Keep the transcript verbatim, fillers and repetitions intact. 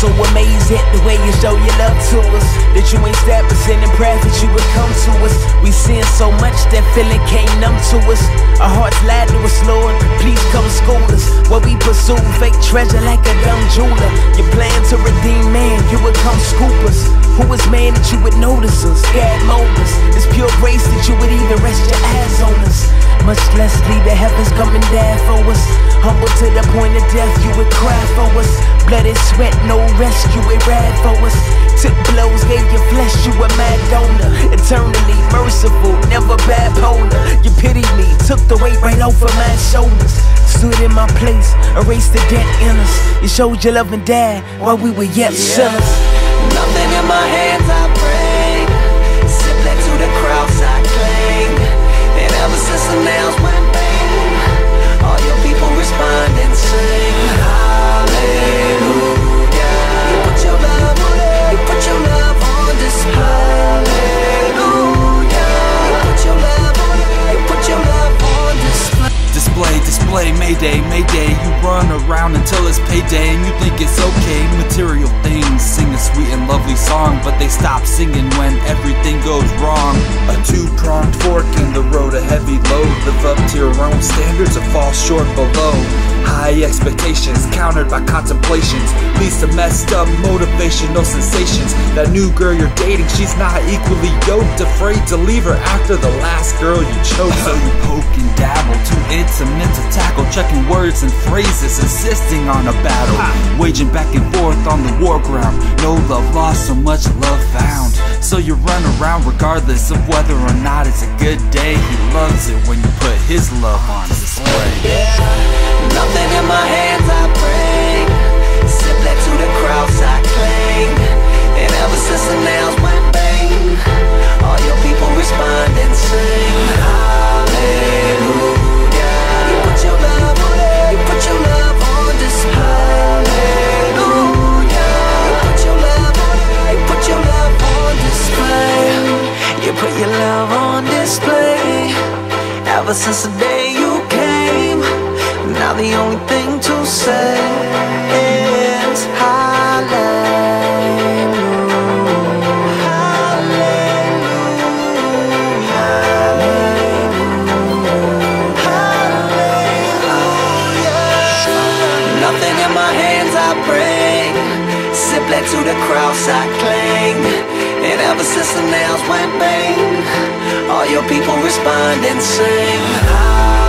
So amazed at the way you show your love to us, that you ain't stopped us and in prayer that you would come to us. We sin so much that feeling can't numb to us. Our hearts lie to us, Lord, please come school us. What we pursue, fake treasure like a dumb jeweler. Your plan to redeem man, you would come scoop us. Who is man that you would notice us? God mold us. It's pure grace that you would even rest your eyes on us, much less leave the heavens come and die for us. Humble to the point of death, you would cry for us. Blood and sweat, no rescue, it ride for us. Took blows, gave your flesh, you were my donor. Eternally merciful, never bipolar. You pitied me, took the weight right off of my shoulders. Stood in my place, erased the debt in us. You showed your love and died while we were yet yeah. sinners. Nothing in my hands I bring, simply to the cross I cling. And ever since the nails went bang, all your people respond and sing hallelujah. Display, mayday, mayday. You run around until it's payday, and you think it's okay. Material things sing a sweet and lovely song, but they stop singing when everything goes wrong. A two-pronged fork in the road, a heavy load. Live up to your own standards or fall short below. High expectations countered by contemplations leads to messed up motivational sensations. That new girl you're dating, she's not equally yoked. Afraid to leave her after the last girl you chose. So you poke and dabble, too intimate to tackle, checking words and phrases, insisting on a battle, waging back and forth on the war ground. No love lost, so much love found. So you run around regardless of whether or not it's a good day. He loves it when you put his love on display. Yeah. Nothing in my hands I bring, simply to the cross I cling. And ever since the nails went bang, all your people respond and sing hallelujah. You put your love on, you put your love on display. Hallelujah. You put your love on, you put your love on display. You put your love on display. Ever since the day you came, now the only thing to say is hallelujah, hallelujah, hallelujah, hallelujah. Nothing in my hands I bring, simply to the cross I cling. And ever since the nails went bang, all your people respond and sing hallelujah.